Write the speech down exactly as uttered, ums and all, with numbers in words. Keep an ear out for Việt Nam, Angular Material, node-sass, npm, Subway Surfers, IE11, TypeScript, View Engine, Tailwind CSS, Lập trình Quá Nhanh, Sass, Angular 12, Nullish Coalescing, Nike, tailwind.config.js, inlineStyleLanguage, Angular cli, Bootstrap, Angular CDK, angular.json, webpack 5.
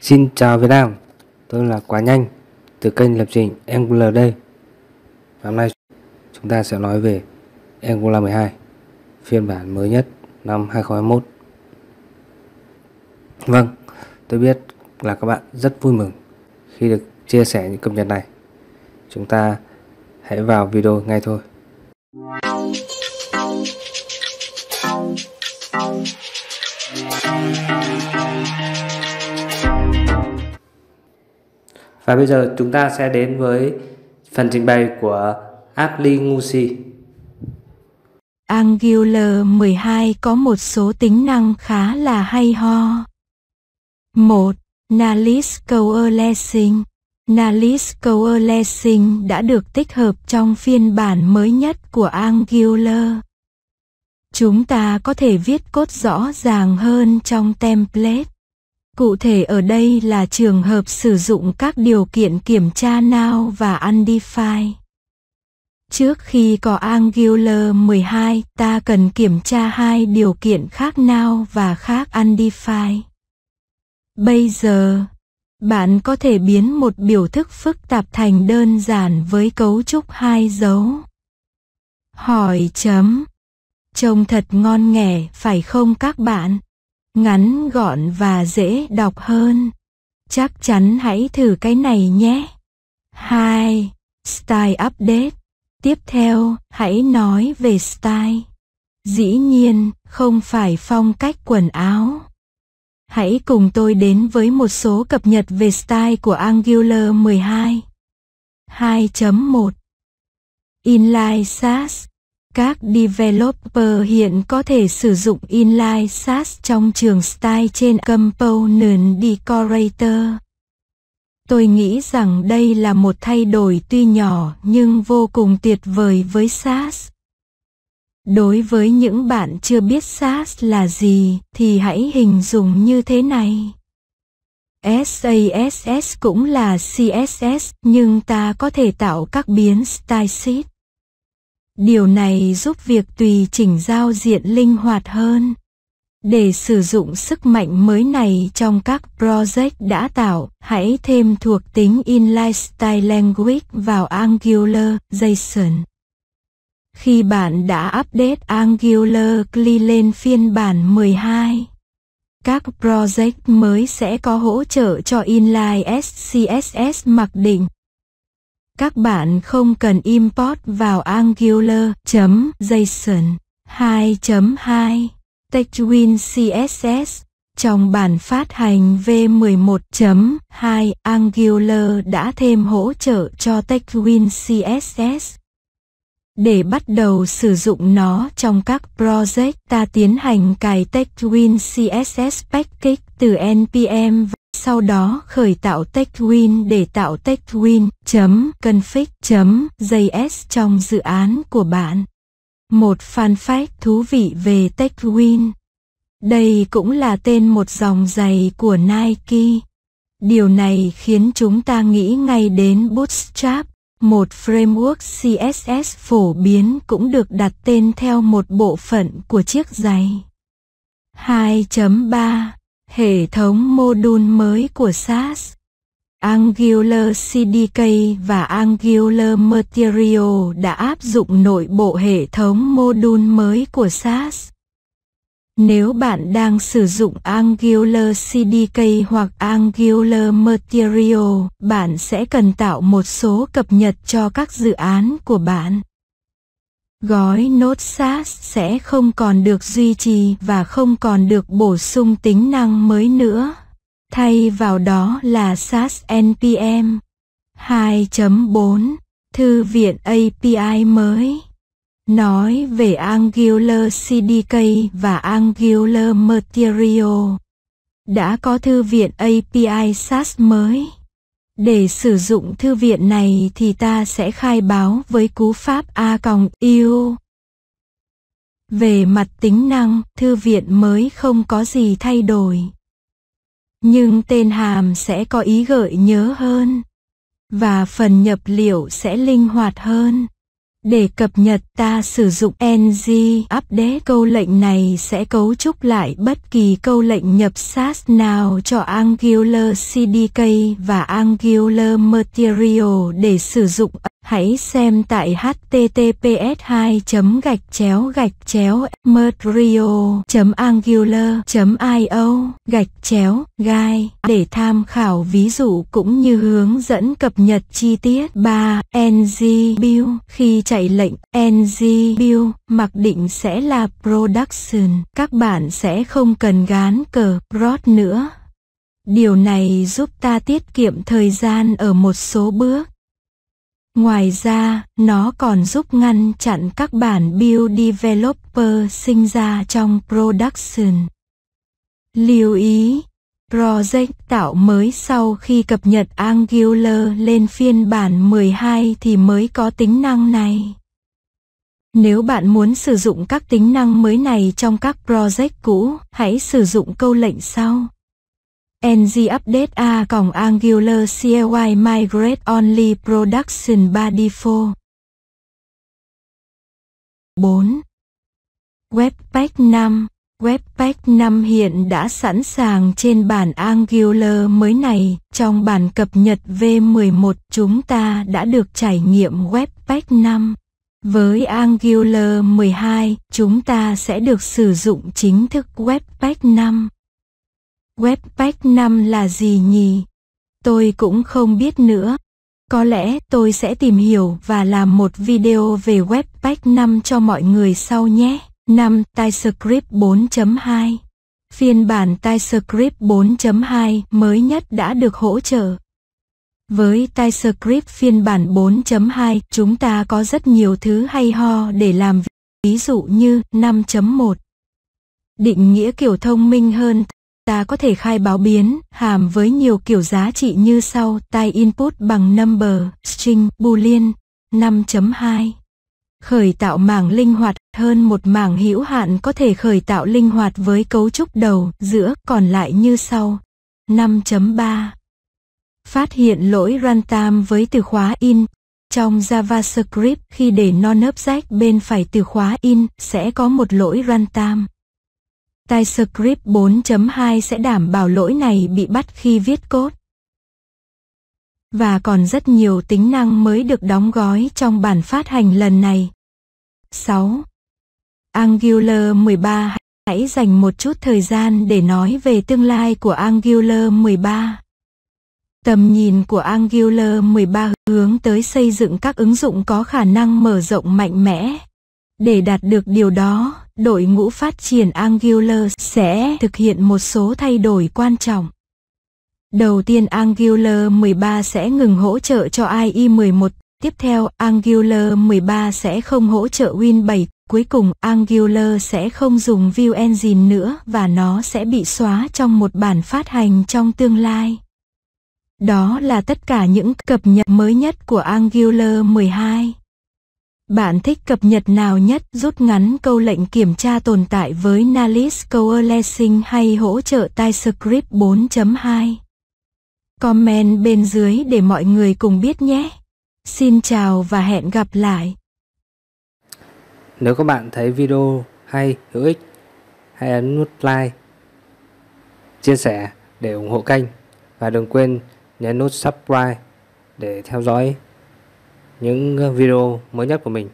Xin chào Việt Nam, tôi là Quá Nhanh từ kênh lập trình Angular đây. Và hôm nay chúng ta sẽ nói về Angular mười hai, phiên bản mới nhất năm hai không hai mốt. Vâng, tôi biết là các bạn rất vui mừng khi được chia sẻ những cập nhật này. Chúng ta hãy vào video ngay thôi. Và bây giờ chúng ta sẽ đến với phần trình bày của Nullish. Angular mười hai có một số tính năng khá là hay ho. một. Nullish Coalescing. Nullish Coalescing đã được tích hợp trong phiên bản mới nhất của Angular. Chúng ta có thể viết code rõ ràng hơn trong template. Cụ thể ở đây là trường hợp sử dụng các điều kiện kiểm tra now và undefined. Trước khi có Angular mười hai, ta cần kiểm tra hai điều kiện khác now và khác undefined. Bây giờ, bạn có thể biến một biểu thức phức tạp thành đơn giản với cấu trúc hai dấu hỏi chấm. Trông thật ngon nghẻ phải không các bạn? Ngắn gọn và dễ đọc hơn. Chắc chắn hãy thử cái này nhé. hai. Style Update. Tiếp theo, hãy nói về style. Dĩ nhiên, không phải phong cách quần áo. Hãy cùng tôi đến với một số cập nhật về style của Angular mười hai. hai chấm một. inlineStyleLanguage. Các developer hiện có thể sử dụng inlineStyleLanguage trong trường style trên Component Decorator. Tôi nghĩ rằng đây là một thay đổi tuy nhỏ nhưng vô cùng tuyệt vời với Sass. Đối với những bạn chưa biết Sass là gì thì hãy hình dung như thế này. Sass cũng là xê ét ét nhưng ta có thể tạo các biến stylesheet. Điều này giúp việc tùy chỉnh giao diện linh hoạt hơn. Để sử dụng sức mạnh mới này trong các project đã tạo, hãy thêm thuộc tính inlineStyleLanguage vào angular chấm json. Khi bạn đã update Angular xê lờ i lên phiên bản mười hai, các project mới sẽ có hỗ trợ cho inlineCSS mặc định. Các bạn không cần import vào angular chấm json. hai chấm hai. Tailwind xê ét ét. Trong bản phát hành v mười một chấm hai, Angular đã thêm hỗ trợ cho Tailwind xê ét ét. Để bắt đầu sử dụng nó trong các project, ta tiến hành cài Tailwind xê ét ét package từ npm và sau đó khởi tạo Tailwind để tạo tailwind chấm config chấm js trong dự án của bạn. Một fun fact thú vị về Tailwind. Đây cũng là tên một dòng giày của Nike. Điều này khiến chúng ta nghĩ ngay đến Bootstrap, một framework xê ét ét phổ biến cũng được đặt tên theo một bộ phận của chiếc giày. hai chấm ba. Hệ thống module mới của Sass. Angular xê đê ca và Angular Material đã áp dụng nội bộ hệ thống module mới của Sass. Nếu bạn đang sử dụng Angular xê đê ca hoặc Angular Material, bạn sẽ cần tạo một số cập nhật cho các dự án của bạn. Gói node-sass sẽ không còn được duy trì và không còn được bổ sung tính năng mới nữa. Thay vào đó là Sass npm. hai chấm bốn. Thư viện a pê i mới. Nói về Angular xê đê ca và Angular Material. Đã có thư viện a pê i Sass mới. Để sử dụng thư viện này thì ta sẽ khai báo với cú pháp a cộng i u. Về mặt tính năng, thư viện mới không có gì thay đổi. Nhưng tên hàm sẽ có ý gợi nhớ hơn. Và phần nhập liệu sẽ linh hoạt hơn. Để cập nhật, ta sử dụng ng update. Câu lệnh này sẽ cấu trúc lại bất kỳ câu lệnh nhập Sass nào cho Angular xê đê ca và Angular Material để sử dụng. Hãy xem tại https hai gạch chéo gạch chéo material angular io gạch chéo guide để tham khảo ví dụ cũng như hướng dẫn cập nhật chi tiết. Ba. ng build. Khi chạy lệnh ng build, mặc định sẽ là production. Các bạn sẽ không cần gán cờ prod nữa. Điều này giúp ta tiết kiệm thời gian ở một số bước. Ngoài ra, nó còn giúp ngăn chặn các bản build developer sinh ra trong production. Lưu ý, project tạo mới sau khi cập nhật Angular lên phiên bản mười hai thì mới có tính năng này. Nếu bạn muốn sử dụng các tính năng mới này trong các project cũ, hãy sử dụng câu lệnh sau. ng update a còng Angular xê lờ i migrate only production by default. Bốn. Webpack năm. Webpack năm hiện đã sẵn sàng trên bản Angular mới này. Trong bản cập nhật V mười một, chúng ta đã được trải nghiệm Webpack năm. Với Angular mười hai, chúng ta sẽ được sử dụng chính thức Webpack năm. Webpack năm là gì nhỉ? Tôi cũng không biết nữa. Có lẽ tôi sẽ tìm hiểu và làm một video về Webpack năm cho mọi người sau nhé. Năm. TypeScript bốn chấm hai. Phiên bản TypeScript bốn chấm hai mới nhất đã được hỗ trợ. Với TypeScript phiên bản bốn chấm hai, chúng ta có rất nhiều thứ hay ho để làm, ví dụ như năm chấm một. Định nghĩa kiểu thông minh hơn. Ta có thể khai báo biến, hàm với nhiều kiểu giá trị như sau: type input bằng number, string, boolean. Năm chấm hai. Khởi tạo mảng linh hoạt. Hơn một mảng hữu hạn có thể khởi tạo linh hoạt với cấu trúc đầu, giữa, còn lại như sau. Năm chấm ba. Phát hiện lỗi runtime với từ khóa in. Trong JavaScript, khi để non-object bên phải từ khóa in, sẽ có một lỗi runtime. TypeScript bốn chấm hai sẽ đảm bảo lỗi này bị bắt khi viết code. Và còn rất nhiều tính năng mới được đóng gói trong bản phát hành lần này. Sáu. Angular mười ba. Hãy dành một chút thời gian để nói về tương lai của Angular mười ba. Tầm nhìn của Angular mười ba hướng tới xây dựng các ứng dụng có khả năng mở rộng mạnh mẽ. Để đạt được điều đó, đội ngũ phát triển Angular sẽ thực hiện một số thay đổi quan trọng. Đầu tiên, Angular mười ba sẽ ngừng hỗ trợ cho I E mười một. Tiếp theo, Angular mười ba sẽ không hỗ trợ Win bảy. Cuối cùng, Angular sẽ không dùng View Engine nữa và nó sẽ bị xóa trong một bản phát hành trong tương lai. Đó là tất cả những cập nhật mới nhất của Angular mười hai. Bạn thích cập nhật nào nhất? Rút ngắn câu lệnh kiểm tra tồn tại với Nullish Coalescing hay hỗ trợ TypeScript bốn chấm hai? Comment bên dưới để mọi người cùng biết nhé. Xin chào và hẹn gặp lại. Nếu các bạn thấy video hay, hữu ích, hãy ấn nút like, chia sẻ để ủng hộ kênh. Và đừng quên nhấn nút subscribe để theo dõi những video mới nhất của mình.